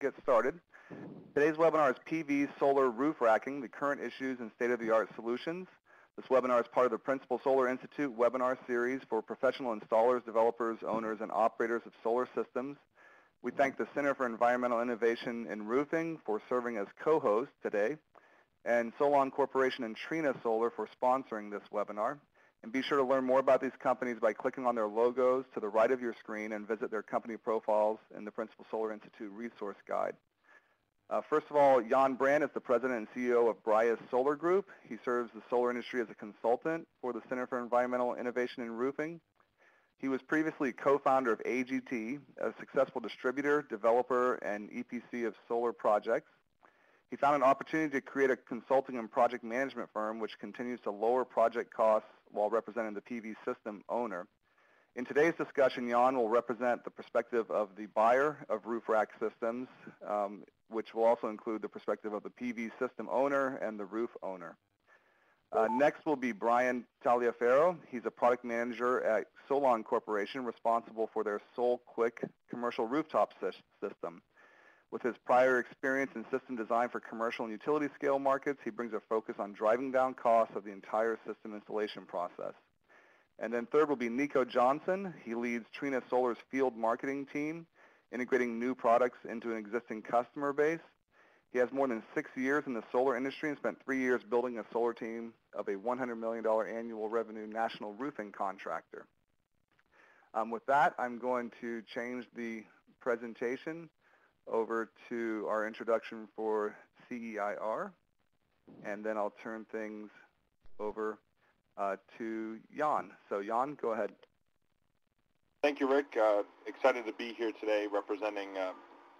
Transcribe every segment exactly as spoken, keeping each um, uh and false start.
Get started. Today's webinar is P V Solar Roof Racking, the current issues and state-of-the-art solutions. This webinar is part of the Principal Solar Institute webinar series for professional installers, developers, owners, and operators of solar systems. We thank the Center for Environmental Innovation in Roofing for serving as co-host today, and Solon Corporation and Trina Solar for sponsoring this webinar. And be sure to learn more about these companies by clicking on their logos to the right of your screen and visit their company profiles in the Principal Solar Institute resource guide. Uh, first of all, Yann Brandt is the president and C E O of Braya Solar Group. He serves the solar industry as a consultant for the Center for Environmental Innovation in Roofing. He was previously co-founder of A G T, a successful distributor, developer, and E P C of solar projects. He found an opportunity to create a consulting and project management firm which continues to lower project costs while representing the P V system owner. In today's discussion, Yann will represent the perspective of the buyer of roof rack systems, um, which will also include the perspective of the P V system owner and the roof owner. Uh, next will be Brian Taliaferro. He's a product manager at Solon Corporation responsible for their SolQuick commercial rooftop system. With his prior experience in system design for commercial and utility scale markets, he brings a focus on driving down costs of the entire system installation process. And then third will be Nico Johnson. He leads Trina Solar's field marketing team, integrating new products into an existing customer base. He has more than six years in the solar industry and spent three years building a solar team of a one hundred million dollar annual revenue national roofing contractor. Um, with that, I'm going to change the presentation over to our introduction for C E I R, and then I'll turn things over uh, to Yann. So Yann, go ahead. Thank you, Rick. Uh, excited to be here today representing uh,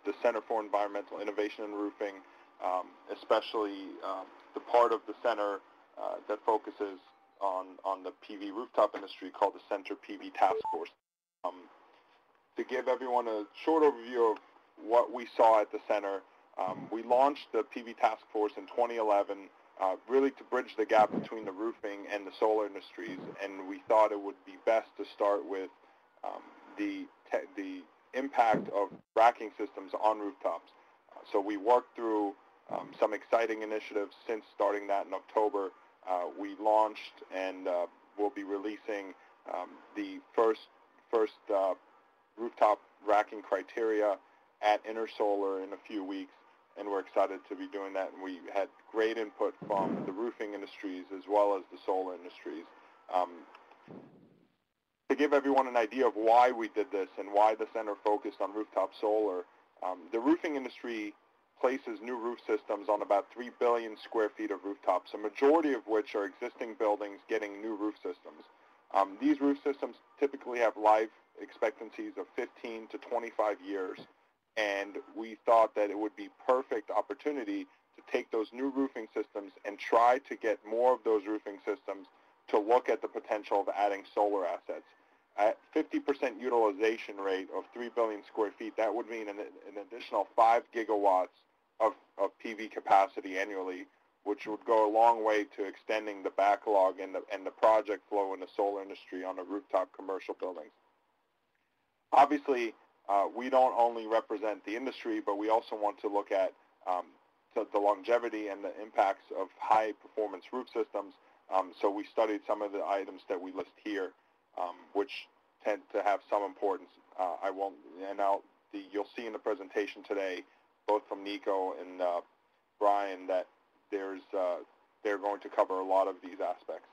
the Center for Environmental Innovation in Roofing, um, especially uh, the part of the center uh, that focuses on, on the P V rooftop industry called the Center P V Task Force. Um, to give everyone a short overview of what we saw at the center. Um, we launched the P V Task Force in twenty eleven, uh, really to bridge the gap between the roofing and the solar industries, and we thought it would be best to start with um, the, the impact of racking systems on rooftops. Uh, so we worked through um, some exciting initiatives since starting that in October. Uh, we launched and uh, we'll be releasing um, the first, first uh, rooftop racking criteria at Intersolar in a few weeks, and we're excited to be doing that. And we had great input from the roofing industries as well as the solar industries. Um, to give everyone an idea of why we did this and why the center focused on rooftop solar, um, the roofing industry places new roof systems on about three billion square feet of rooftops, a majority of which are existing buildings getting new roof systems. Um, these roof systems typically have life expectancies of fifteen to twenty-five years. And we thought that it would be perfect opportunity to take those new roofing systems and try to get more of those roofing systems to look at the potential of adding solar assets. At fifty percent utilization rate of three billion square feet, that would mean an, an additional five gigawatts of, of P V capacity annually, which would go a long way to extending the backlog and the, and the project flow in the solar industry on the rooftop commercial buildings. Obviously, Uh, we don't only represent the industry, but we also want to look at um, the, the longevity and the impacts of high-performance roof systems. Um, so we studied some of the items that we list here, um, which tend to have some importance. Uh, I won't, and I'll, the, you'll see in the presentation today, both from Nico and uh, Brian, that there's uh, they're going to cover a lot of these aspects.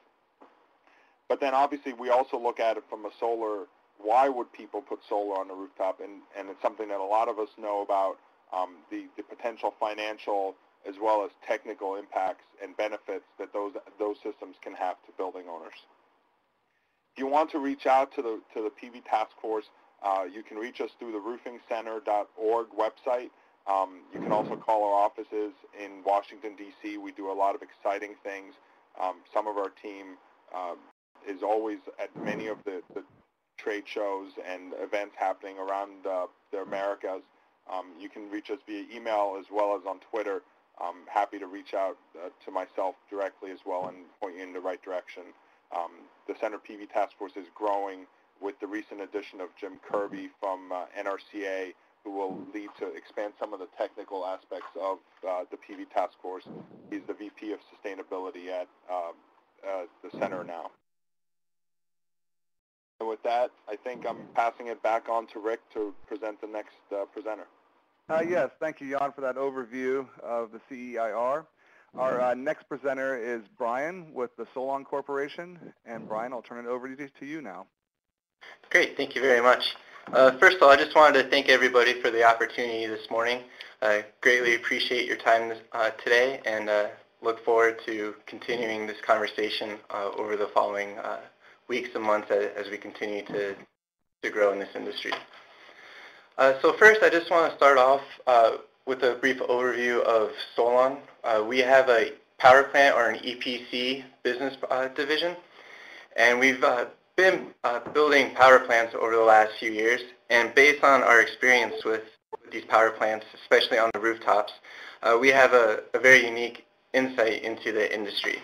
But then, obviously, we also look at it from a solar. Why would people put solar on the rooftop? And, and it's something that a lot of us know about, um, the, the potential financial as well as technical impacts and benefits that those, those systems can have to building owners. If you want to reach out to the, to the P V Task Force, uh, you can reach us through the roofing center dot org website. Um, you can also call our offices in Washington, D C We do a lot of exciting things. Um, some of our team uh, is always at many of the, the trade shows and events happening around uh, the Americas. Um, you can reach us via email as well as on Twitter. I'm happy to reach out uh, to myself directly as well and point you in the right direction. Um, the Center P V Task Force is growing with the recent addition of Jim Kirby from uh, N R C A, who will lead to expand some of the technical aspects of uh, the P V task force. He's the V P of Sustainability at um, uh, the center now. And with that, I think I'm passing it back on to Rick to present the next uh, presenter. Uh, yes, thank you, Yann, for that overview of the C E I R. Our uh, next presenter is Brian with the Solon Corporation. And Brian, I'll turn it over to you now. Great, thank you very much. Uh, first of all, I just wanted to thank everybody for the opportunity this morning. I greatly appreciate your time this, uh, today, and uh, look forward to continuing this conversation uh, over the following uh, weeks and months as we continue to, to grow in this industry. Uh, so first, I just want to start off uh, with a brief overview of Solon. Uh, we have a power plant, or an E P C business uh, division, and we've uh, been uh, building power plants over the last few years, and based on our experience with these power plants, especially on the rooftops, uh, we have a, a very unique insight into the industry.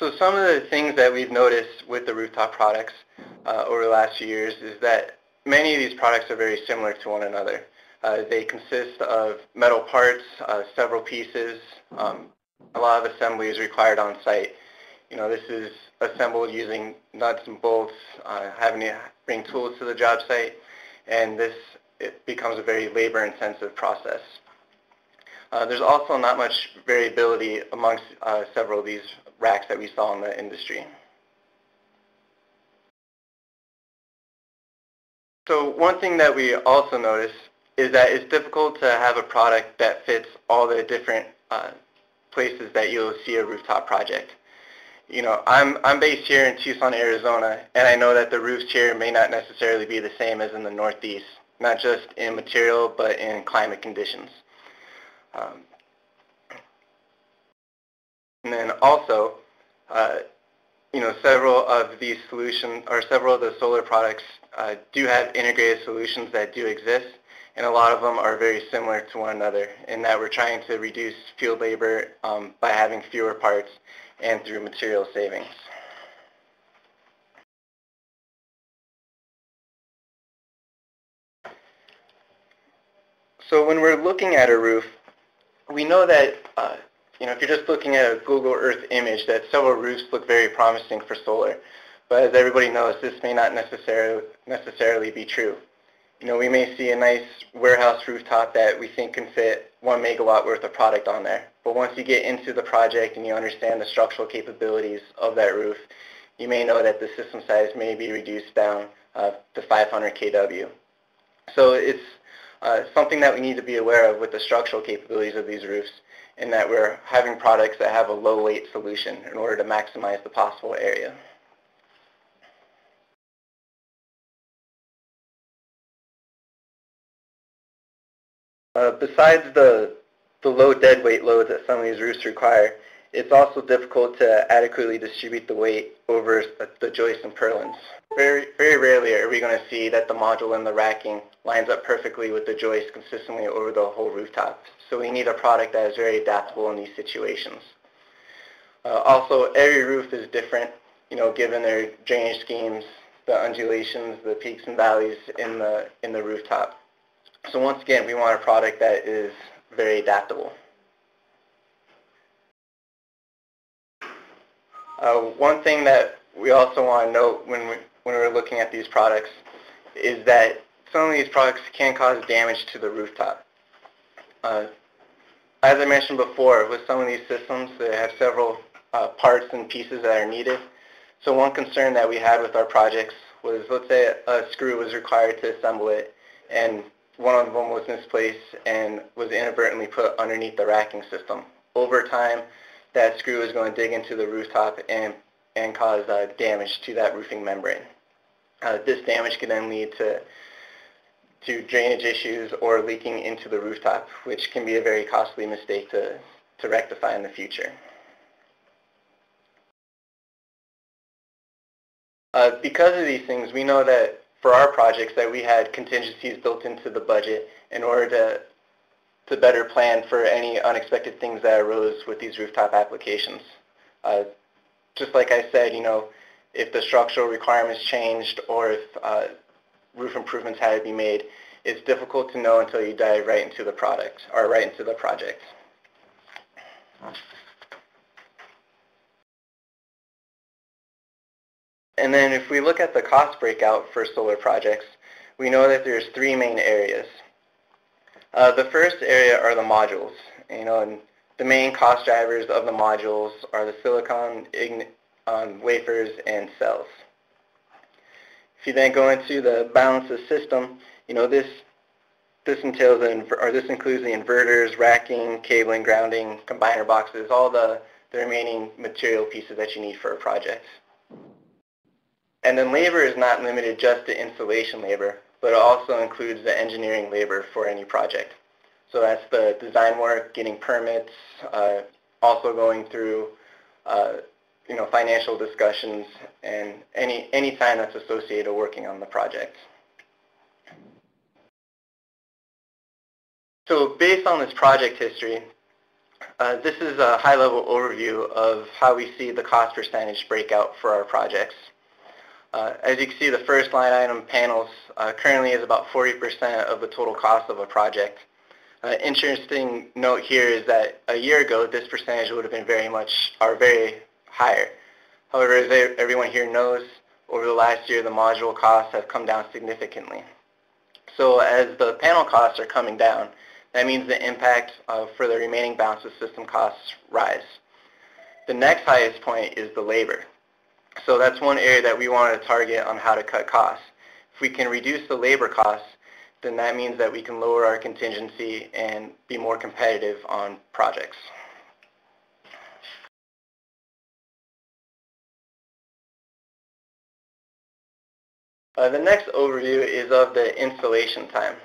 So some of the things that we've noticed with the rooftop products uh, over the last few years is that many of these products are very similar to one another. Uh, they consist of metal parts, uh, several pieces, um, a lot of assembly is required on site. You know, this is assembled using nuts and bolts, uh, having to bring tools to the job site, and this it becomes a very labor-intensive process. Uh, there's also not much variability amongst uh, several of these racks that we saw in the industry. So one thing that we also notice is that it's difficult to have a product that fits all the different uh, places that you'll see a rooftop project. You know, I'm, I'm based here in Tucson, Arizona, and I know that the roofs here may not necessarily be the same as in the Northeast, not just in material, but in climate conditions. Um, and then also, uh, you know, several of these solutions, or several of the solar products uh, do have integrated solutions that do exist, and a lot of them are very similar to one another in that we're trying to reduce field labor um, by having fewer parts and through material savings. So when we're looking at a roof, we know that, uh, you know, if you're just looking at a Google Earth image, that several roofs look very promising for solar. But as everybody knows, this may not necessarily, necessarily be true. You know, we may see a nice warehouse rooftop that we think can fit one megawatt worth of product on there. But once you get into the project and you understand the structural capabilities of that roof, you may know that the system size may be reduced down uh, to five hundred K W. So it's uh, something that we need to be aware of with the structural capabilities of these roofs, in that we're having products that have a low weight solution in order to maximize the possible area. Uh, besides the, the low dead weight loads that some of these roofs require, it's also difficult to adequately distribute the weight over the joists and purlins. Very, very rarely are we going to see that the module and the racking lines up perfectly with the joist consistently over the whole rooftop. So we need a product that is very adaptable in these situations. Uh, also, every roof is different, you know, given their drainage schemes, the undulations, the peaks and valleys in the, in the rooftop. So once again, we want a product that is very adaptable. Uh, one thing that we also want to note when, we, when we're looking at these products is that some of these products can cause damage to the rooftop. Uh, as I mentioned before, with some of these systems, they have several uh, parts and pieces that are needed. So one concern that we had with our projects was, let's say a screw was required to assemble it, and one of them was misplaced and was inadvertently put underneath the racking system. Over time, that screw is going to dig into the rooftop and, and cause uh, damage to that roofing membrane. Uh, this damage can then lead to, to drainage issues or leaking into the rooftop, which can be a very costly mistake to, to rectify in the future. Uh, because of these things, we know that for our projects that we had contingencies built into the budget in order to, to better plan for any unexpected things that arose with these rooftop applications. Uh, just like I said, you know, if the structural requirements changed or if uh, roof improvements had to be made, it's difficult to know until you dive right into the product or right into the project. And then if we look at the cost breakout for solar projects, we know that there's three main areas. Uh, the first area are the modules. You know, and the main cost drivers of the modules are the silicon, um, wafers, and cells. If you then go into the balance of system, you know, this this entails an, or this includes the inverters, racking, cabling, grounding, combiner boxes, all the, the remaining material pieces that you need for a project. And then labor is not limited just to installation labor, but it also includes the engineering labor for any project. So that's the design work, getting permits, uh, also going through uh, you know, financial discussions, and any, any time that's associated with working on the project. So based on this project history, uh, this is a high-level overview of how we see the cost percentage breakout for our projects. Uh, as you can see, the first line item, panels, uh, currently is about forty percent of the total cost of a project. Uh, interesting note here is that a year ago, this percentage would have been very much, or very higher. However, as everyone here knows, over the last year, the module costs have come down significantly. So as the panel costs are coming down, that means the impact uh, for the remaining balance of system costs rise. The next highest point is the labor. So that's one area that we wanted to target on how to cut costs. If we can reduce the labor costs, then that means that we can lower our contingency and be more competitive on projects. Uh, the next overview is of the installation time.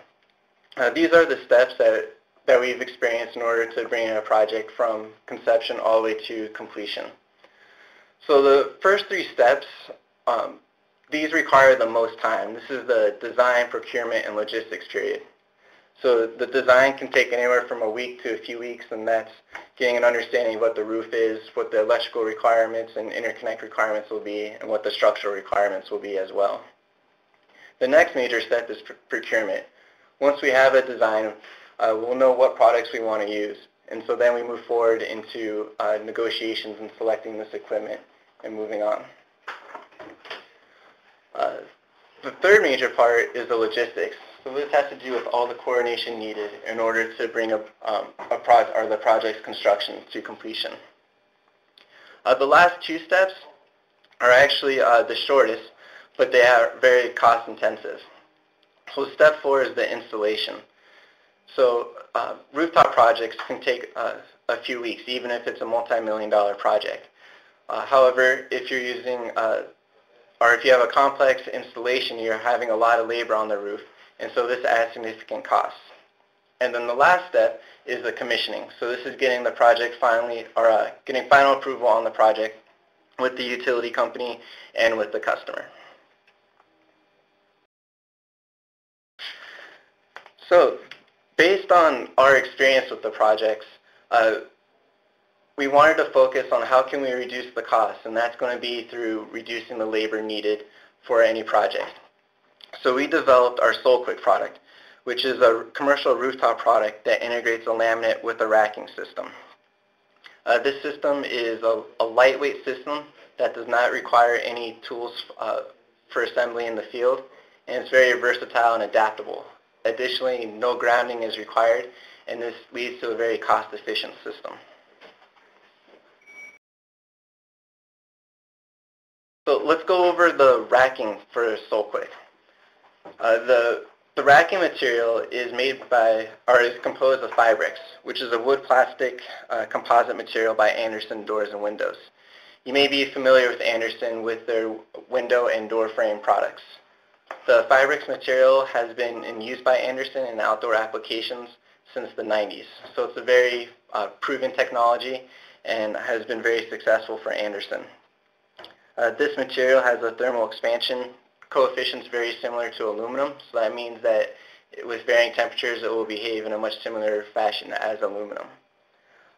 Uh, these are the steps that, that we've experienced in order to bring in a project from conception all the way to completion. So the first three steps, um, these require the most time. This is the design, procurement, and logistics period. So the design can take anywhere from a week to a few weeks, and that's getting an understanding of what the roof is, what the electrical requirements and interconnect requirements will be, and what the structural requirements will be as well. The next major step is procurement. Once we have a design, uh, we'll know what products we want to use. And so then we move forward into uh, negotiations and selecting this equipment and moving on. Uh, the third major part is the logistics. So this has to do with all the coordination needed in order to bring a, um, a pro or the project's construction to completion. Uh, the last two steps are actually uh, the shortest, but they are very cost intensive. So step four is the installation. So uh, rooftop projects can take uh, a few weeks, even if it's a multi-million dollar project. Uh, however, if you're using, uh, or if you have a complex installation, you're having a lot of labor on the roof, and so this adds significant costs. And then the last step is the commissioning. So this is getting the project finally, or uh, getting final approval on the project with the utility company and with the customer. So, based on our experience with the projects, uh, we wanted to focus on how can we reduce the cost, and that's going to be through reducing the labor needed for any project. So we developed our SolQuick product, which is a commercial rooftop product that integrates a laminate with a racking system. Uh, this system is a, a lightweight system that does not require any tools uh, for assembly in the field, and it's very versatile and adaptable. Additionally, no grounding is required, and this leads to a very cost-efficient system. So let's go over the racking for SolQuick. Uh, the, the racking material is made by, or is composed of Fibrex, which is a wood plastic uh, composite material by Andersen Doors and Windows. You may be familiar with Andersen with their window and door frame products. The Fibrex material has been in use by Andersen in outdoor applications since the nineties. So it's a very uh, proven technology and has been very successful for Andersen. Uh, this material has a thermal expansion coefficient very similar to aluminum, so that means that with varying temperatures it will behave in a much similar fashion as aluminum.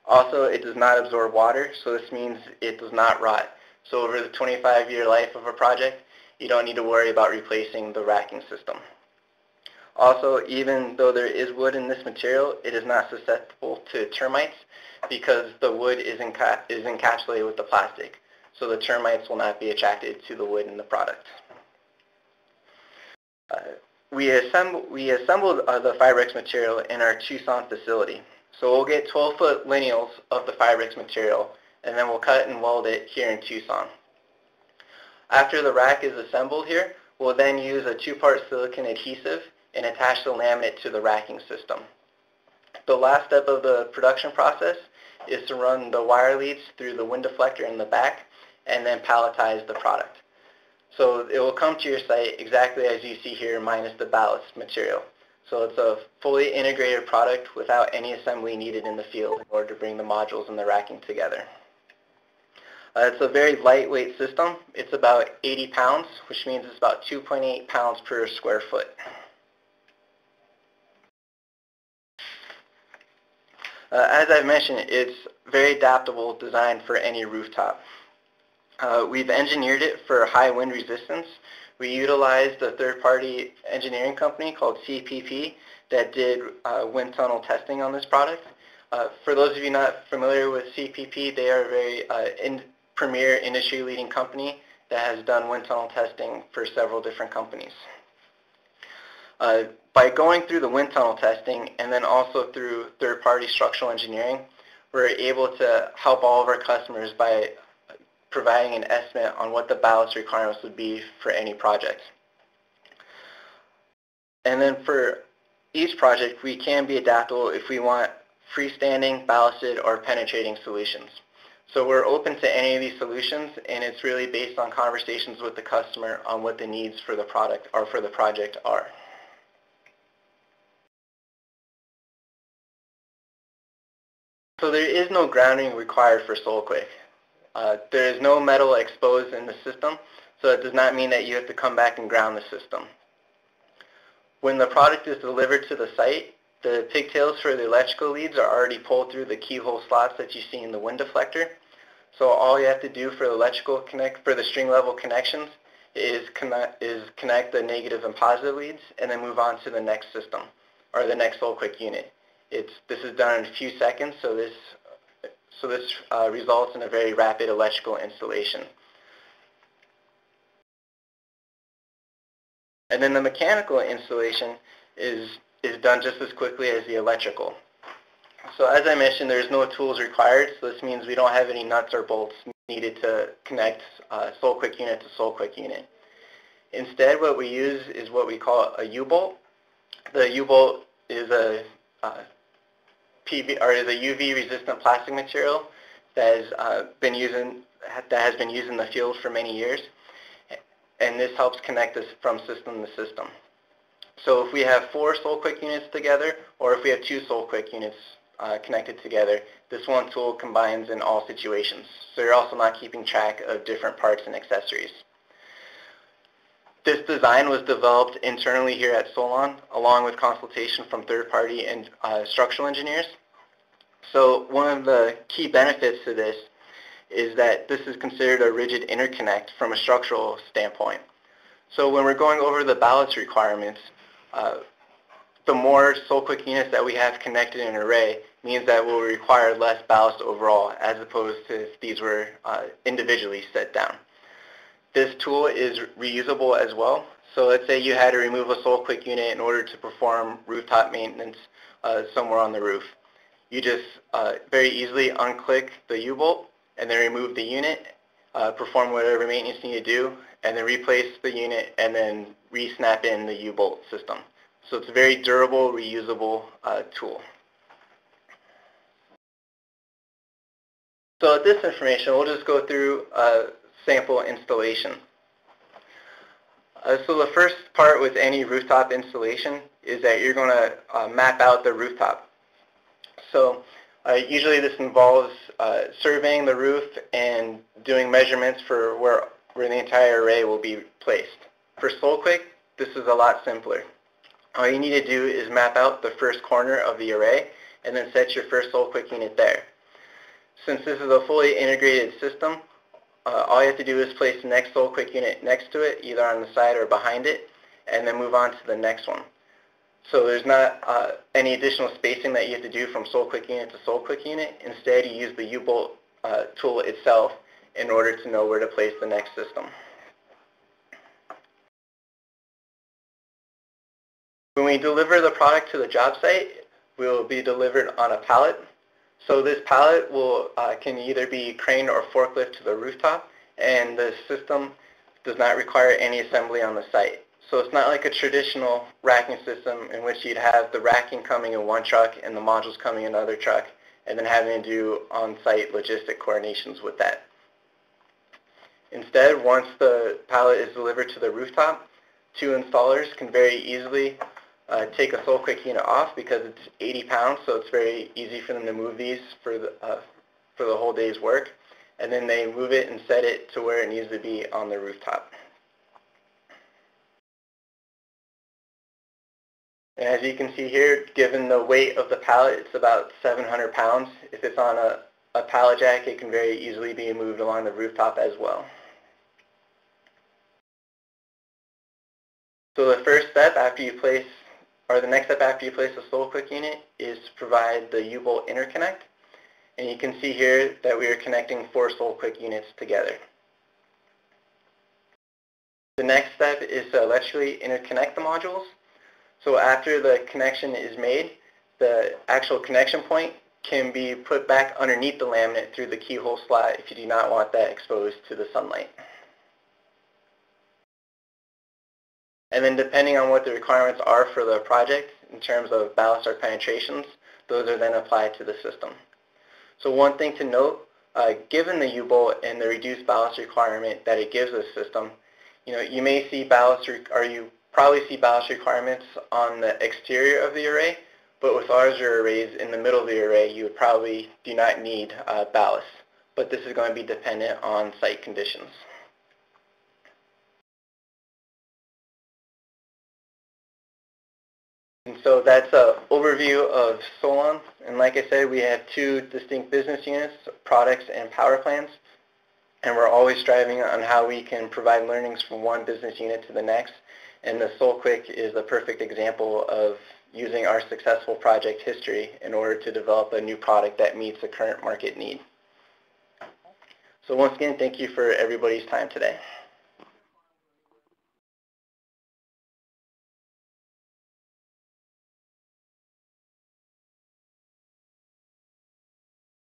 Also, it does not absorb water, so this means it does not rot. So over the twenty-five year life of a project, you don't need to worry about replacing the racking system. Also, even though there is wood in this material, it is not susceptible to termites because the wood is, enca is encapsulated with the plastic, so the termites will not be attracted to the wood in the product. Uh, we, assemb we assembled uh, the Fibrex material in our Tucson facility. So we'll get twelve foot lineals of the Fibrex material, and then we'll cut and weld it here in Tucson. After the rack is assembled here, we'll then use a two-part silicone adhesive and attach the laminate to the racking system. The last step of the production process is to run the wire leads through the wind deflector in the back and then palletize the product. So it will come to your site exactly as you see here, minus the ballast material. So it's a fully integrated product without any assembly needed in the field in order to bring the modules and the racking together. Uh, it's a very lightweight system. It's about eighty pounds, which means it's about two point eight pounds per square foot. Uh, as I've mentioned, it's very adaptable, designed for any rooftop. Uh, we've engineered it for high wind resistance. We utilized a third-party engineering company called C P P that did uh, wind tunnel testing on this product. Uh, for those of you not familiar with C P P, they are a very uh, in premier industry-leading company that has done wind tunnel testing for several different companies. Uh, by going through the wind tunnel testing and then also through third-party structural engineering, we're able to help all of our customers by providing an estimate on what the ballast requirements would be for any project. And then for each project, we can be adaptable if we want freestanding, ballasted, or penetrating solutions. So we're open to any of these solutions, and it's really based on conversations with the customer on what the needs for the product or for the project are. So there is no grounding required for SolQuick. Uh, there is no metal exposed in the system, so it does not mean that you have to come back and ground the system. When the product is delivered to the site, the pigtails for the electrical leads are already pulled through the keyhole slots that you see in the wind deflector. So all you have to do for the electrical connect for the string level connections is connect, is connect the negative and positive leads, and then move on to the next system or the next SolQuick unit. It's this is done in a few seconds, so this so this uh, results in a very rapid electrical installation. And then the mechanical installation is is done just as quickly as the electrical. So as I mentioned, there's no tools required, so this means we don't have any nuts or bolts needed to connect uh, SolQuick unit to SolQuick unit. Instead, what we use is what we call a U-bolt. The U-bolt is a uh, P V or is a U V-resistant plastic material that has uh, been using that has been used in the field for many years, and this helps connect us from system to system. So if we have four SolQuick units together, or if we have two SolQuick units uh, connected together, this one tool combines in all situations. So you're also not keeping track of different parts and accessories. This design was developed internally here at Solon, along with consultation from third-party and uh, structural engineers. So one of the key benefits to this is that this is considered a rigid interconnect from a structural standpoint. So when we're going over the ballast requirements, Uh, the more SolQuick units that we have connected in an array means that we'll require less ballast overall, as opposed to if these were uh, individually set down. This tool is reusable as well. So let's say you had to remove a SolQuick unit in order to perform rooftop maintenance uh, somewhere on the roof. You just uh, very easily unclick the U-bolt and then remove the unit, uh, perform whatever maintenance you need to do, and then replace the unit, and then re-snap in the U-bolt system. So it's a very durable, reusable uh, tool. So with this information, we'll just go through a sample installation. Uh, so the first part with any rooftop installation is that you're going to uh, map out the rooftop. So Uh, usually this involves uh, surveying the roof and doing measurements for where, where the entire array will be placed. For SolQuick, this is a lot simpler. All you need to do is map out the first corner of the array and then set your first SolQuick unit there. Since this is a fully integrated system, Uh, all you have to do is place the next SolQuick unit next to it, either on the side or behind it, and then move on to the next one. So there's not uh, any additional spacing that you have to do from SolQuick unit to SolQuick unit. Instead, you use the U-bolt uh, tool itself in order to know where to place the next system. When we deliver the product to the job site, we will be delivered on a pallet. So this pallet will, uh, can either be crane or forklift to the rooftop, and the system does not require any assembly on the site. So it's not like a traditional racking system in which you'd have the racking coming in one truck and the modules coming in another truck, and then having to do on-site logistic coordinations with that. Instead, once the pallet is delivered to the rooftop, two installers can very easily Uh, take a SolQuick unit off because it's eighty pounds, so it's very easy for them to move these for the, uh, for the whole day's work. And then they move it and set it to where it needs to be on the rooftop. And as you can see here, given the weight of the pallet, it's about seven hundred pounds. If it's on a, a pallet jack, it can very easily be moved along the rooftop as well. So the first step after you place Or the next step after you place a SolQuick unit is to provide the U-bolt interconnect. And you can see here that we are connecting four SolQuick units together. The next step is to electrically interconnect the modules. So after the connection is made, the actual connection point can be put back underneath the laminate through the keyhole slot if you do not want that exposed to the sunlight. And then depending on what the requirements are for the project in terms of ballast or penetrations, those are then applied to the system. So one thing to note, uh, given the U-bolt and the reduced ballast requirement that it gives the system, you know, you may see ballast, or you probably see ballast requirements on the exterior of the array, but with larger arrays in the middle of the array, you probably do not need uh, ballast. But this is going to be dependent on site conditions. And so that's an overview of Solon. And like I said, we have two distinct business units, products and power plants. And we're always striving on how we can provide learnings from one business unit to the next. And the SolQuick is the perfect example of using our successful project history in order to develop a new product that meets the current market need. So once again, thank you for everybody's time today.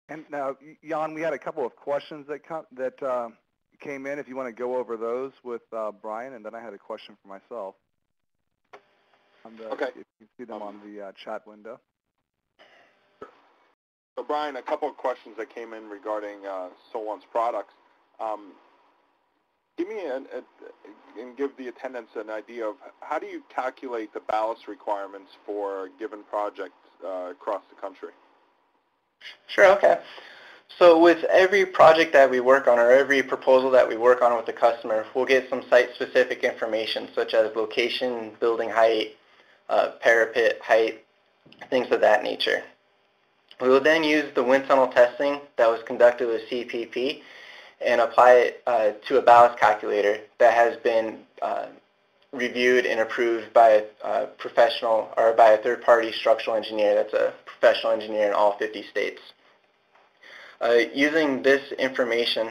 And now, Yann, we had a couple of questions that come, that uh, came in. If you want to go over those with uh, Brian, and then I had a question for myself. On the, okay. If you can see them on the uh, chat window. So, Brian, a couple of questions that came in regarding uh, Solon's products. Um, give me an, a, and give the attendants an idea of how do you calculate the ballast requirements for a given project uh, across the country? Sure, okay. So with every project that we work on or every proposal that we work on with the customer, we'll get some site-specific information such as location, building height, uh, parapet height, things of that nature. We will then use the wind tunnel testing that was conducted with C P P and apply it uh, to a ballast calculator that has been uh, reviewed and approved by a professional or by a third-party structural engineer that's a professional engineer in all fifty states. Uh, using this information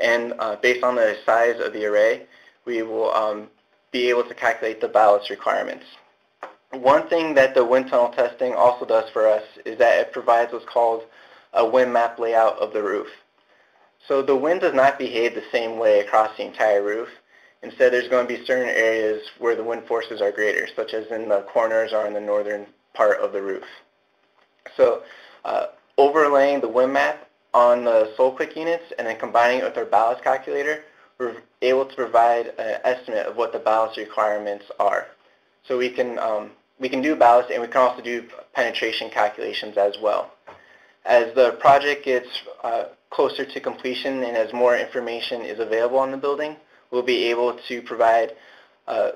and uh, based on the size of the array, we will um, be able to calculate the ballast requirements. One thing that the wind tunnel testing also does for us is that it provides what's called a wind map layout of the roof. So the wind does not behave the same way across the entire roof. Instead, there's going to be certain areas where the wind forces are greater, such as in the corners or in the northern part of the roof. So uh, overlaying the wind map on the SolQuick units and then combining it with our ballast calculator, we're able to provide an estimate of what the ballast requirements are. So we can, um, we can do ballast, and we can also do penetration calculations as well. As the project gets uh, closer to completion and as more information is available on the building, we'll be able to provide uh,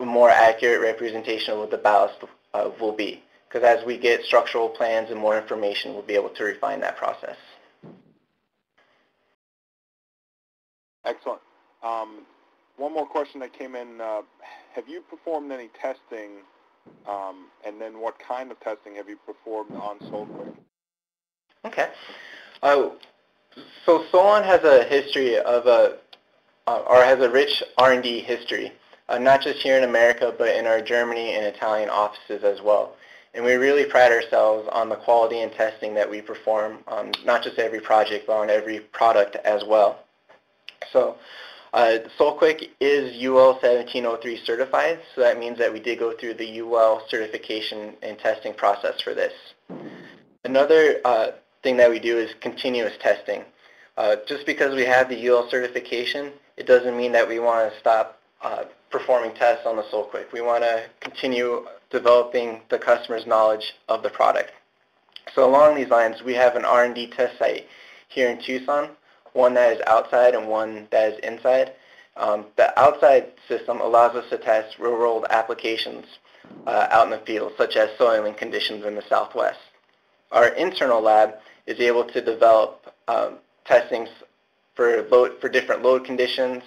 a more accurate representation of what the ballast uh, will be. Because as we get structural plans and more information, we'll be able to refine that process. Excellent. Um, one more question that came in. Uh, have you performed any testing, um, and then what kind of testing have you performed on SolQuick? Okay. Uh, so Solon has a history of a, uh, or has a rich R and D history, uh, not just here in America, but in our Germany and Italian offices as well. And we really pride ourselves on the quality and testing that we perform on not just every project, but on every product as well. So uh, SolQuick is U L seventeen oh three certified, so that means that we did go through the U L certification and testing process for this. Another uh, thing that we do is continuous testing. Uh, just because we have the U L certification, it doesn't mean that we want to stop uh, performing tests on the SolQuick. We want to continue developing the customer's knowledge of the product. So along these lines, we have an R and D test site here in Tucson, one that is outside and one that is inside. Um, the outside system allows us to test real-world applications uh, out in the field, such as soiling conditions in the Southwest. Our internal lab is able to develop um, testings for, load, for different load conditions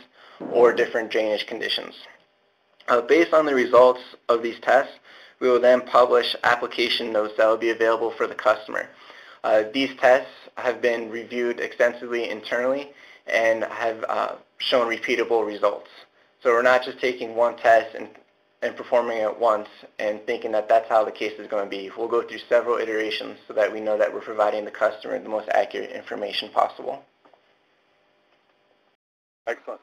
or different drainage conditions. Uh, based on the results of these tests, we will then publish application notes that will be available for the customer. Uh, these tests have been reviewed extensively internally and have uh, shown repeatable results. So we're not just taking one test and, and performing it once and thinking that that's how the case is going to be. We'll go through several iterations so that we know that we're providing the customer the most accurate information possible. Excellent.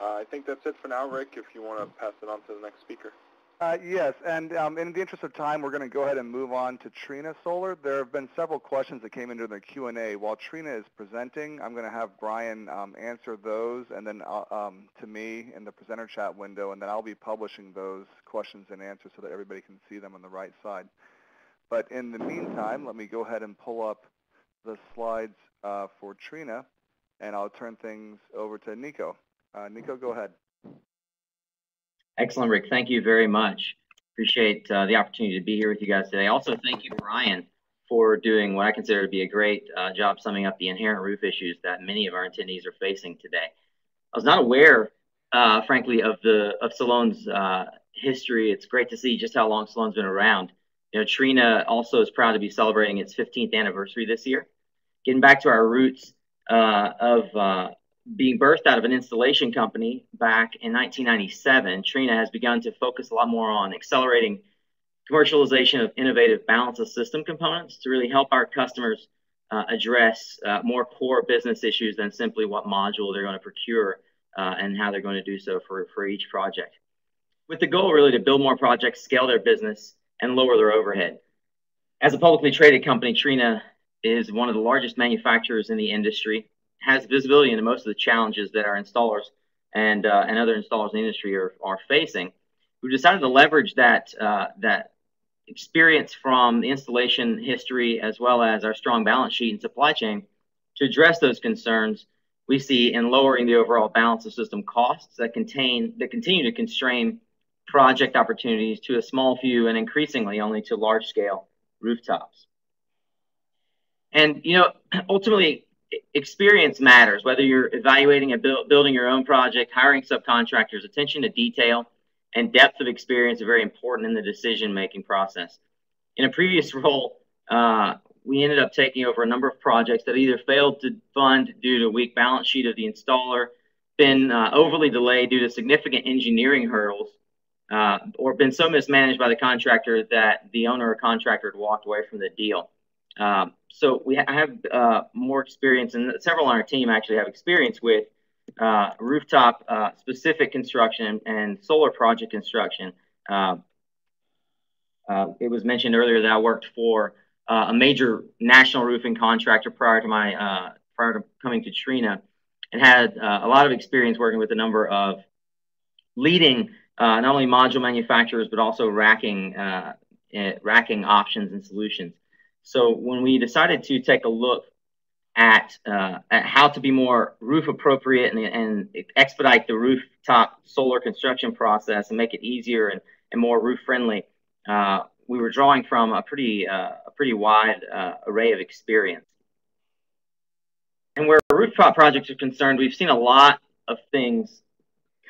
Uh, I think that's it for now, Rick, if you want to pass it on to the next speaker. Uh, yes, and um, in the interest of time, we're going to go ahead and move on to Trina Solar. There have been several questions that came into the Q and A. While Trina is presenting, I'm going to have Brian um, answer those and then uh, um, to me in the presenter chat window, and then I'll be publishing those questions and answers so that everybody can see them on the right side. But in the meantime, let me go ahead and pull up the slides uh, for Trina, and I'll turn things over to Nico. Uh, Nico, go ahead. Excellent, Rick. Thank you very much. Appreciate uh, the opportunity to be here with you guys today. Also, thank you, Brian, for doing what I consider to be a great uh, job summing up the inherent roof issues that many of our attendees are facing today. I was not aware, uh, frankly, of the of Solon's uh, history. It's great to see just how long Solon's been around. You know, Trina also is proud to be celebrating its fifteenth anniversary this year. Getting back to our roots uh, of uh, being birthed out of an installation company back in nineteen ninety-seven, Trina has begun to focus a lot more on accelerating commercialization of innovative balance of system components to really help our customers uh, address uh, more core business issues than simply what module they're going to procure uh, and how they're going to do so for, for each project. With the goal really to build more projects, scale their business, and lower their overhead. As a publicly traded company, Trina is one of the largest manufacturers in the industry, has visibility into most of the challenges that our installers and, uh, and other installers in the industry are, are facing. We've decided to leverage that, uh, that experience from the installation history as well as our strong balance sheet and supply chain to address those concerns we see in lowering the overall balance of system costs that, contain, that continue to constrain project opportunities to a small few and increasingly only to large-scale rooftops. And, you know, ultimately, experience matters, whether you're evaluating and build, building your own project, hiring subcontractors. Attention to detail and depth of experience are very important in the decision-making process. In a previous role, uh, we ended up taking over a number of projects that either failed to fund due to weak balance sheet of the installer, been uh, overly delayed due to significant engineering hurdles, uh, or been so mismanaged by the contractor that the owner or contractor had walked away from the deal. Um, so we ha I have uh, more experience, and several on our team actually have experience with uh, rooftop uh, specific construction and solar project construction. Uh, uh, it was mentioned earlier that I worked for uh, a major national roofing contractor prior to my uh, prior to coming to Trina, and had uh, a lot of experience working with a number of leading uh, not only module manufacturers but also racking uh, racking options and solutions. So when we decided to take a look at, uh, at how to be more roof appropriate and, and expedite the rooftop solar construction process and make it easier and, and more roof friendly, uh, we were drawing from a pretty, uh, a pretty wide uh, array of experience. And where rooftop projects are concerned, we've seen a lot of things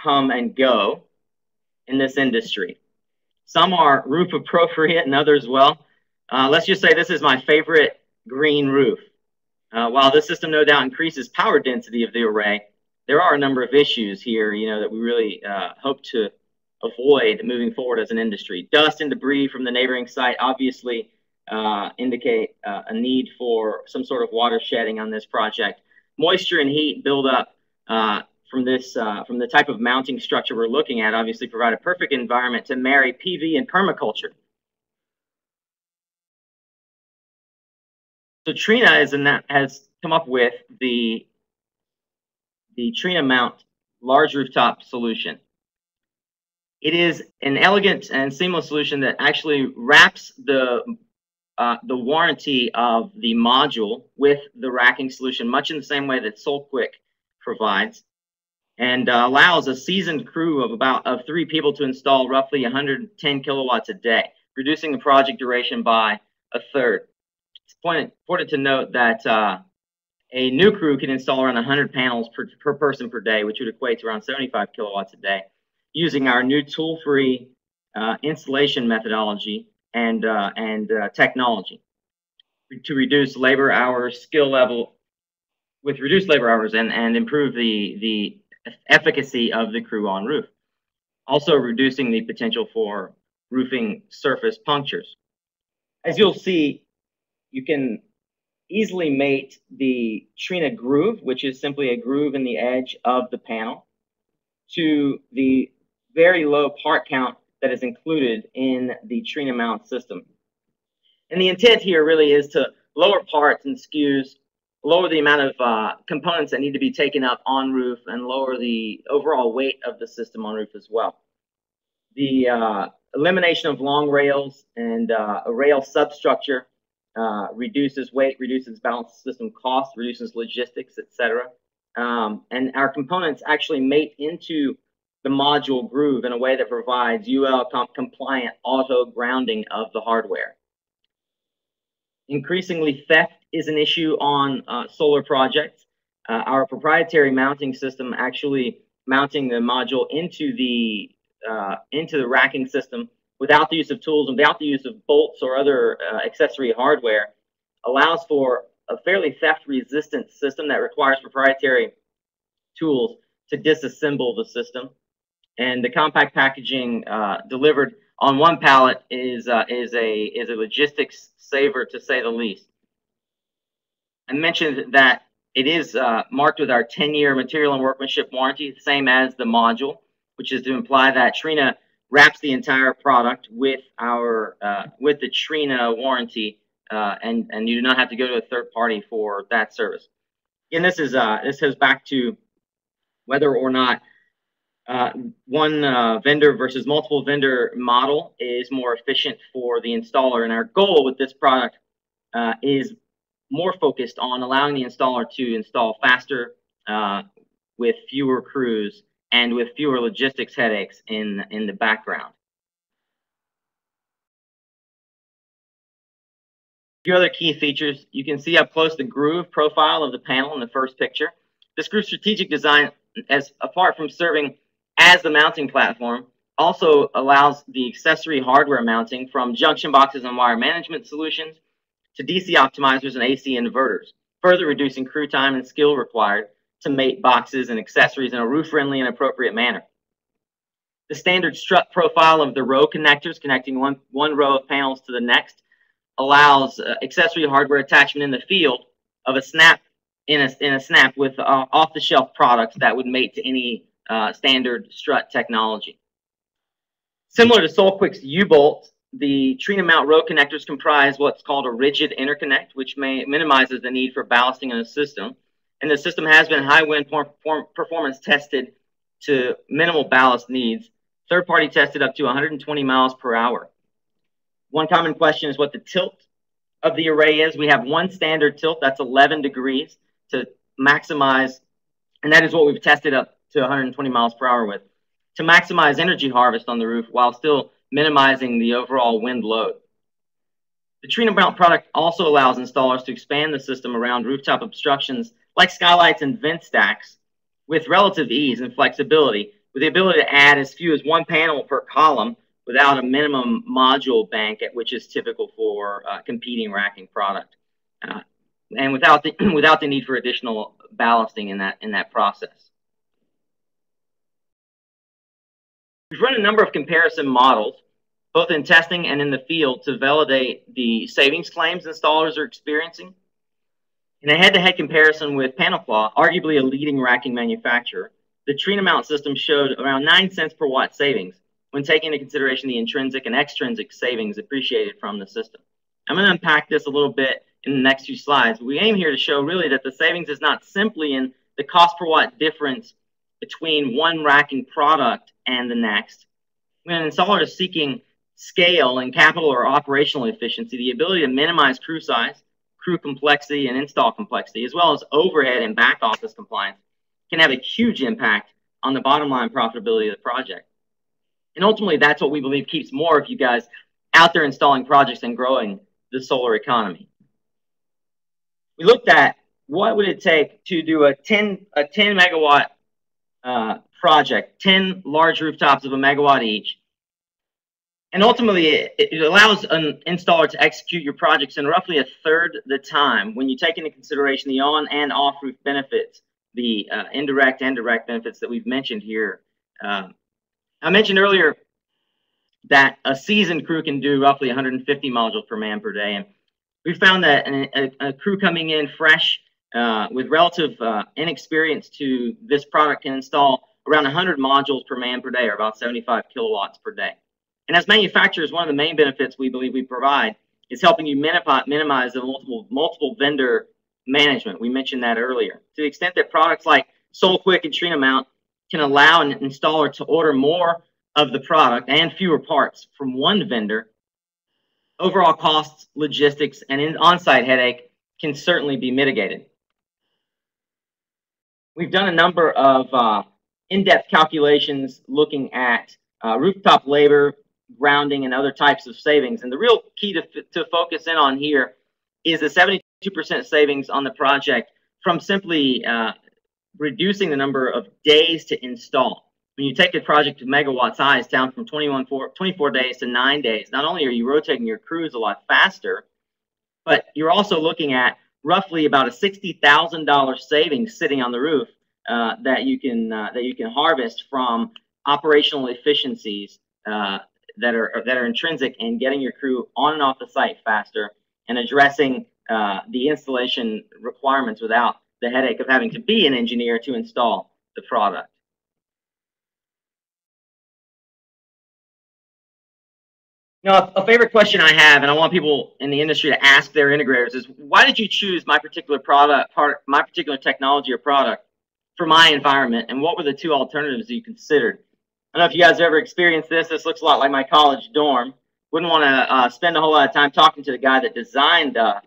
come and go in this industry. Some are roof appropriate and others well. Uh, let's just say this is my favorite green roof. Uh, while this system no doubt increases power density of the array, there are a number of issues here, you know, that we really uh, hope to avoid moving forward as an industry. Dust and debris from the neighboring site obviously uh, indicate uh, a need for some sort of water shedding on this project. Moisture and heat buildup uh, from this uh, from the type of mounting structure we're looking at obviously provide a perfect environment to marry P V and permaculture. So Trina is in that, has come up with the the Trina Mount large rooftop solution. It is an elegant and seamless solution that actually wraps the uh, the warranty of the module with the racking solution, much in the same way that SolQuick provides, and uh, allows a seasoned crew of about of three people to install roughly one hundred ten kilowatts a day, reducing the project duration by a third. It's important to note that uh, a new crew can install around one hundred panels per, per person per day, which would equate to around seventy-five kilowatts a day, using our new tool-free uh, installation methodology and, uh, and uh, technology to reduce labor hours, skill level, with reduced labor hours and, and improve the, the efficacy of the crew on roof, also reducing the potential for roofing surface punctures. As you'll see, you can easily mate the Trina groove, which is simply a groove in the edge of the panel, to the very low part count that is included in the Trina Mount system. And the intent here really is to lower parts and S K Us, lower the amount of uh, components that need to be taken up on roof, and lower the overall weight of the system on roof as well. The uh, elimination of long rails and uh, a rail substructure Uh, reduces weight, reduces balance system cost, reduces logistics, et cetera. Um, and our components actually mate into the module groove in a way that provides U L compliant auto grounding of the hardware. Increasingly, theft is an issue on uh, solar projects. Uh, our proprietary mounting system, actually mounting the module into the uh, into the racking system, without the use of tools and without the use of bolts or other uh, accessory hardware, allows for a fairly theft-resistant system that requires proprietary tools to disassemble the system. And the compact packaging uh, delivered on one pallet is uh, is a is a logistics saver, to say the least. I mentioned that it is uh, marked with our ten-year material and workmanship warranty, the same as the module, which is to imply that Trina wraps the entire product with our uh, with the Trina warranty, uh, and and you do not have to go to a third party for that service. And this is uh, this goes back to whether or not uh, one uh, vendor versus multiple vendor model is more efficient for the installer. And our goal with this product uh, is more focused on allowing the installer to install faster uh, with fewer crews, and with fewer logistics headaches in, in the background. A few other key features. You can see up close the groove profile of the panel in the first picture. This groove strategic design, as apart from serving as the mounting platform, also allows the accessory hardware mounting from junction boxes and wire management solutions to D C optimizers and A C inverters, further reducing crew time and skill required to mate boxes and accessories in a roof-friendly and appropriate manner. The standard strut profile of the row connectors connecting one, one row of panels to the next allows uh, accessory hardware attachment in the field of a snap in a, in a snap with uh, off-the-shelf products that would mate to any uh, standard strut technology. Similar to SolQuick's U-bolt, the Trina Mount row connectors comprise what's called a rigid interconnect, which may, minimizes the need for ballasting in a system. And the system has been high wind performance tested to minimal ballast needs, third party tested up to one hundred twenty miles per hour. One common question is what the tilt of the array is. We have one standard tilt, that's eleven degrees to maximize, and that is what we've tested up to one hundred twenty miles per hour with, to maximize energy harvest on the roof while still minimizing the overall wind load. The Trina Mount product also allows installers to expand the system around rooftop obstructions like skylights and vent stacks, with relative ease and flexibility, with the ability to add as few as one panel per column without a minimum module bank, at which is typical for uh, competing racking product, uh, and without the without the need for additional ballasting in that in that process. We've run a number of comparison models, both in testing and in the field, to validate the savings claims installers are experiencing. In a head-to-head comparison with PanelClaw, arguably a leading racking manufacturer, the Trina Mount system showed around nine cents per watt savings when taking into consideration the intrinsic and extrinsic savings appreciated from the system. I'm going to unpack this a little bit in the next few slides. We aim here to show really that the savings is not simply in the cost per watt difference between one racking product and the next. When an installer is seeking scale and capital or operational efficiency, the ability to minimize crew size, crew complexity, and install complexity, as well as overhead and back office compliance, can have a huge impact on the bottom line profitability of the project. And ultimately, that's what we believe keeps more of you guys out there installing projects and growing the solar economy. We looked at what would it take to do a ten, a ten megawatt uh, project, ten large rooftops of a megawatt each. And ultimately, it, it allows an installer to execute your projects in roughly a third the time when you take into consideration the on and off roof benefits, the uh, indirect and direct benefits that we've mentioned here. Uh, I mentioned earlier that a seasoned crew can do roughly one hundred fifty modules per man per day. And we found that a, a, a crew coming in fresh uh, with relative uh, inexperience to this product can install around one hundred modules per man per day, or about seventy-five kilowatts per day. And as manufacturers, one of the main benefits we believe we provide is helping you minimize the multiple, multiple vendor management. We mentioned that earlier. To the extent that products like SolQuick and Trina Mount can allow an installer to order more of the product and fewer parts from one vendor, overall costs, logistics, and on-site headache can certainly be mitigated. We've done a number of uh, in-depth calculations looking at uh, rooftop labor, grounding, and other types of savings. And the real key to, to focus in on here is the seventy-two percent savings on the project from simply uh, reducing the number of days to install. When you take a project to megawatt size down from twenty-one, four, twenty-four days to nine days, not only are you rotating your crews a lot faster, but you're also looking at roughly about a sixty thousand dollar savings sitting on the roof uh, that you can uh, that you can harvest from operational efficiencies uh, that are that are intrinsic in getting your crew on and off the site faster and addressing uh, the installation requirements without the headache of having to be an engineer to install the product. Now, a favorite question I have, and I want people in the industry to ask their integrators, is why did you choose my particular product, part, my particular technology or product for my environment, and what were the two alternatives that you considered? I don't know if you guys have ever experienced this. This looks a lot like my college dorm. Wouldn't want to uh, spend a whole lot of time talking to the guy that designed uh,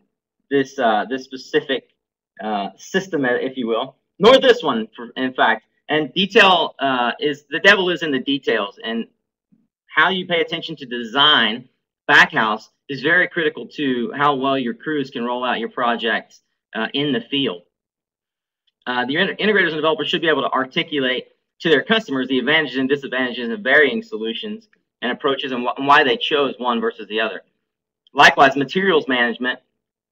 this uh, this specific Uh, system, if you will, nor this one, for, in fact. And detail uh, is, the devil is in the details, and how you pay attention to design, backhouse, is very critical to how well your crews can roll out your projects uh, in the field. Uh, the integrators and developers should be able to articulate to their customers the advantages and disadvantages of varying solutions and approaches, and, wh and why they chose one versus the other. Likewise, materials management,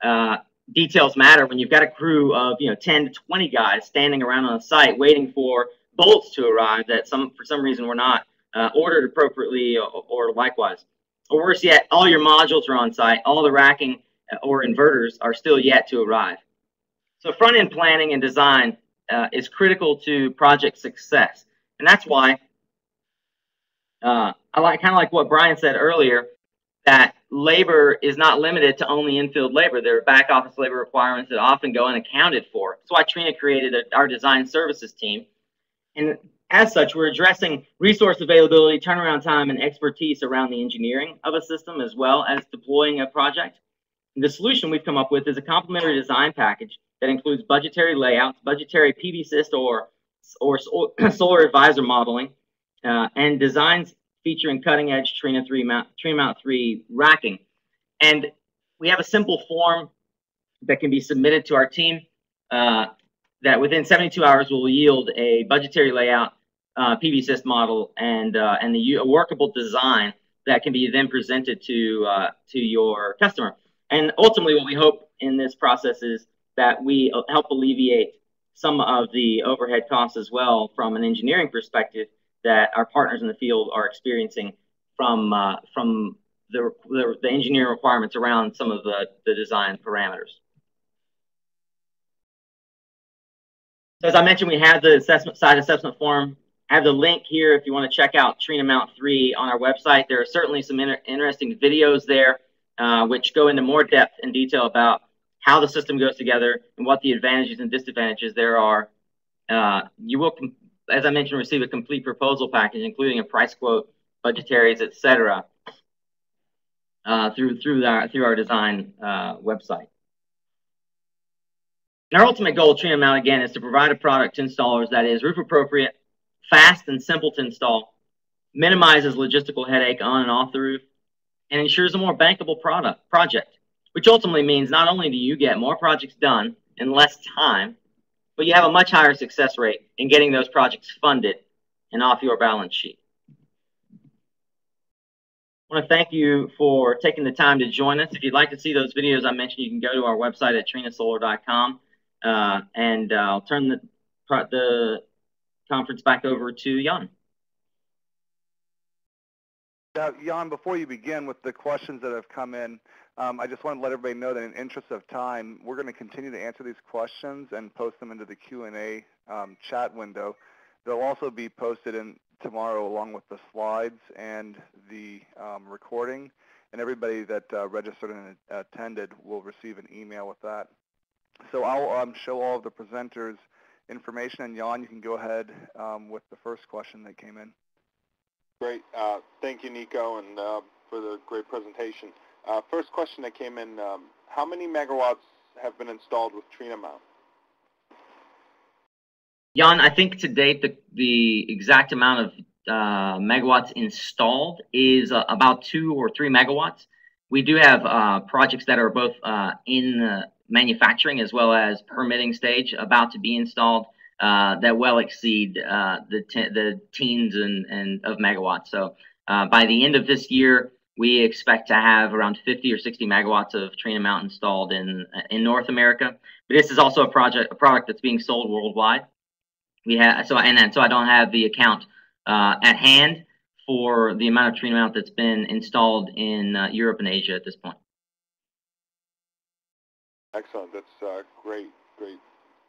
uh, details matter when you've got a crew of, you know, ten to twenty guys standing around on a site waiting for bolts to arrive that some for some reason were not uh, ordered appropriately, or, or likewise. Or worse yet, all your modules are on site, all the racking or inverters are still yet to arrive. So front-end planning and design uh, is critical to project success. And that's why uh, I like kind of like what Brian said earlier, that labor is not limited to only in-field labor. There are back office labor requirements that often go unaccounted for. That's why Trina created a, our design services team. And as such, we're addressing resource availability, turnaround time, and expertise around the engineering of a system, as well as deploying a project. And the solution we've come up with is a complementary design package that includes budgetary layouts, budgetary P V SYST or, or solar advisor modeling, uh, and designs featuring cutting-edge Trina, Trina Mount three racking. And we have a simple form that can be submitted to our team uh, that within seventy-two hours will yield a budgetary layout, uh, P V SYST model, and uh, and the a workable design that can be then presented to uh, to your customer. And ultimately, what we hope in this process is that we help alleviate some of the overhead costs as well from an engineering perspective that our partners in the field are experiencing from uh, from the, the, the engineering requirements around some of the, the design parameters. So as I mentioned, we have the assessment side assessment form. I have the link here if you want to check out Trina Mount three on our website. There are certainly some inter interesting videos there uh, which go into more depth and detail about how the system goes together and what the advantages and disadvantages there are. Uh, you will, as I mentioned, receive a complete proposal package, including a price quote, budgetaries, et cetera, uh, through, through, our, through our design uh, website. And our ultimate goal at Trina Mount, again, is to provide a product to installers that is roof appropriate, fast and simple to install, minimizes logistical headache on and off the roof, and ensures a more bankable product project, which ultimately means not only do you get more projects done in less time, but you have a much higher success rate in getting those projects funded and off your balance sheet. I want to thank you for taking the time to join us. If you'd like to see those videos I mentioned, you can go to our website at trina solar dot com. Uh, and uh, I'll turn the, the conference back over to Yann. Now, Yann, before you begin with the questions that have come in, um, I just want to let everybody know that in interest of time, we're going to continue to answer these questions and post them into the Q and A um, chat window. They'll also be posted in tomorrow along with the slides and the um, recording, and everybody that uh, registered and attended will receive an email with that. So I'll um, show all of the presenters information, and Yann, you can go ahead um, with the first question that came in. Great. Uh, thank you, Nico, and uh, for the great presentation. Uh, first question that came in, um, how many megawatts have been installed with Trina Mount? Yann, I think to date the, the exact amount of uh, megawatts installed is uh, about two or three megawatts. We do have uh, projects that are both uh, in the manufacturing as well as permitting stage about to be installed uh, that well exceed uh, the, te the teens and, and of megawatts. So uh, by the end of this year, we expect to have around fifty or sixty megawatts of Trina Mount installed in, in North America. But this is also a project, a product that's being sold worldwide. We have, so, and, and so I don't have the account uh, at hand for the amount of Trina Mount that's been installed in uh, Europe and Asia at this point. Excellent. That's uh, great, great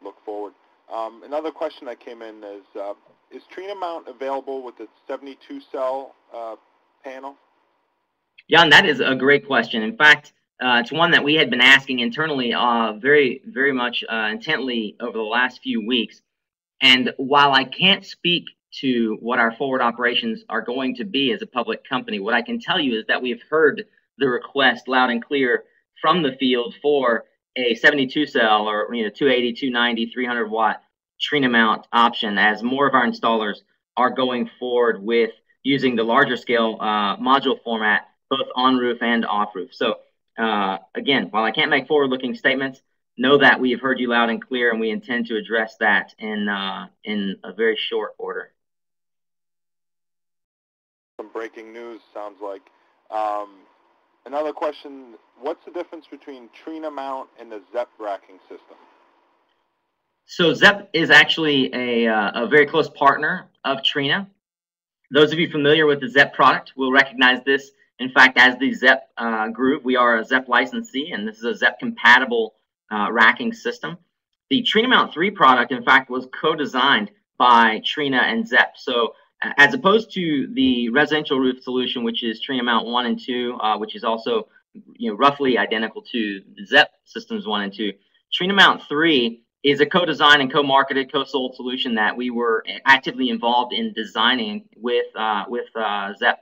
look forward. Um, another question that came in is, uh, is Trina Mount available with its seventy-two cell uh, panel? Yann, that is a great question. In fact, uh, it's one that we had been asking internally uh, very, very much uh, intently over the last few weeks. And while I can't speak to what our forward operations are going to be as a public company, what I can tell you is that we've heard the request loud and clear from the field for a seventy-two cell or you know two eighty, two ninety, three hundred watt Trina Mount option as more of our installers are going forward with using the larger scale uh, module format, both on roof and off roof. So uh, again, while I can't make forward looking statements, know that we've heard you loud and clear, and we intend to address that in uh, in a very short order. Some breaking news, sounds like. Um, another question: what's the difference between Trina Mount and the ZEP racking system? So ZEP is actually a uh, a very close partner of Trina. Those of you familiar with the ZEP product will recognize this. In fact, as the ZEP uh, group, we are a ZEP licensee, and this is a ZEP compatible Uh, racking system. The Trina Mount three product, in fact, was co-designed by Trina and ZEP. So uh, as opposed to the residential roof solution, which is Trina Mount one and two, uh, which is also you know, roughly identical to ZEP systems one and two, Trina Mount three is a co-design and co-marketed, co-sold solution that we were actively involved in designing with, uh, with uh, ZEP.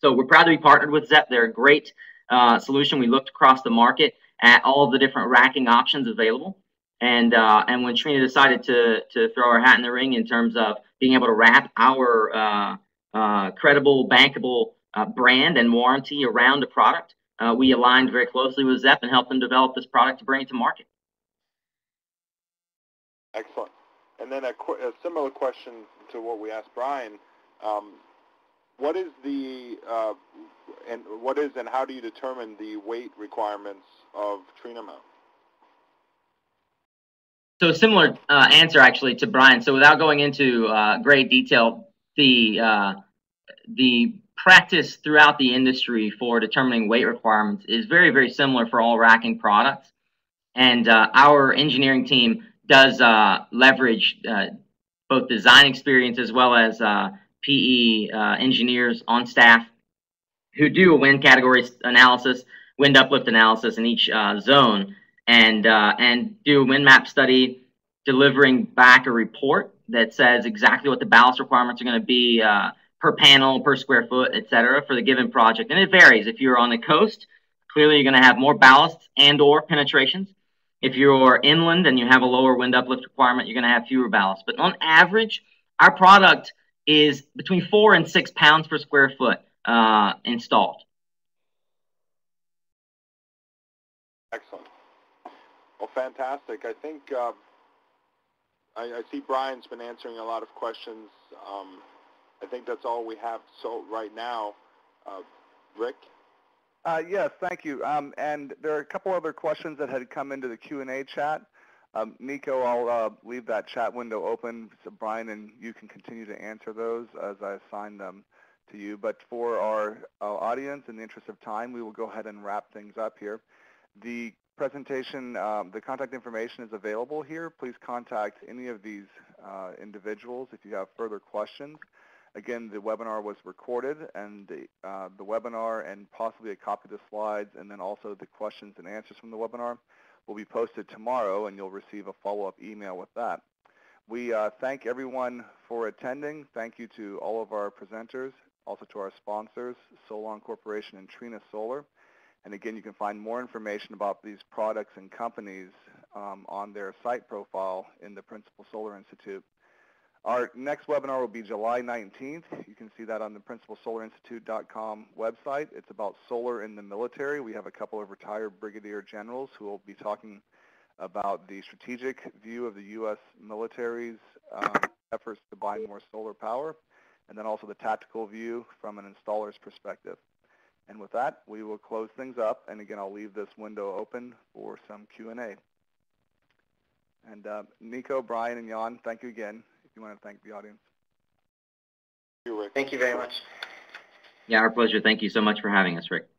So we're proud to be partnered with ZEP. They're a great uh, solution. We looked across the market at all the different racking options available, and uh, and when Trina decided to to throw our hat in the ring in terms of being able to wrap our uh, uh, credible, bankable uh, brand and warranty around a product, uh, we aligned very closely with ZEP and helped them develop this product to bring it to market. Excellent. And then a, qu a similar question to what we asked Brian, um, what is the, uh, and what is and how do you determine the weight requirements of Trina Mount? So similar uh, answer actually to Brian. So without going into uh, great detail, the, uh, the practice throughout the industry for determining weight requirements is very, very similar for all racking products. And uh, our engineering team does uh, leverage uh, both design experience as well as uh, P E uh, engineers on staff who do a wind category analysis, wind uplift analysis in each uh, zone, and uh, and do a wind map study, delivering back a report that says exactly what the ballast requirements are going to be uh, per panel, per square foot, et cetera, for the given project. And it varies. If you're on the coast, clearly you're going to have more ballasts and or penetrations. If you're inland and you have a lower wind uplift requirement, you're going to have fewer ballasts. But on average, our product is between four and six pounds per square foot uh, installed. Excellent. Well, fantastic. I think uh, I, I see Brian's been answering a lot of questions. Um, I think that's all we have so right now. Uh, Rick? Uh, yes, thank you. Um, and there are a couple other questions that had come into the Q and A chat. Um, Nico, I'll uh, leave that chat window open so Brian and you can continue to answer those as I assign them to you. But for our uh, audience, in the interest of time, we will go ahead and wrap things up here. The presentation, um, the contact information is available here. Please contact any of these uh, individuals if you have further questions. Again, the webinar was recorded, and the, uh, the webinar and possibly a copy of the slides and then also the questions and answers from the webinar will be posted tomorrow, and you'll receive a follow-up email with that. We uh, thank everyone for attending. Thank you to all of our presenters, also to our sponsors, Solon Corporation and Trina Solar. And again, you can find more information about these products and companies um, on their site profile in the Principal Solar Institute. Our next webinar will be July nineteenth. You can see that on the principal solar institute dot com website. It's about solar in the military. We have a couple of retired brigadier generals who will be talking about the strategic view of the U S military's um, efforts to buy more solar power, and then also the tactical view from an installer's perspective. And with that, we will close things up. And again, I'll leave this window open for some Q and A. And uh, Nico, Brian, and Yann, thank you again. You want to thank the audience? Thank you, Rick. Thank you very much. Yeah, our pleasure. Thank you so much for having us, Rick.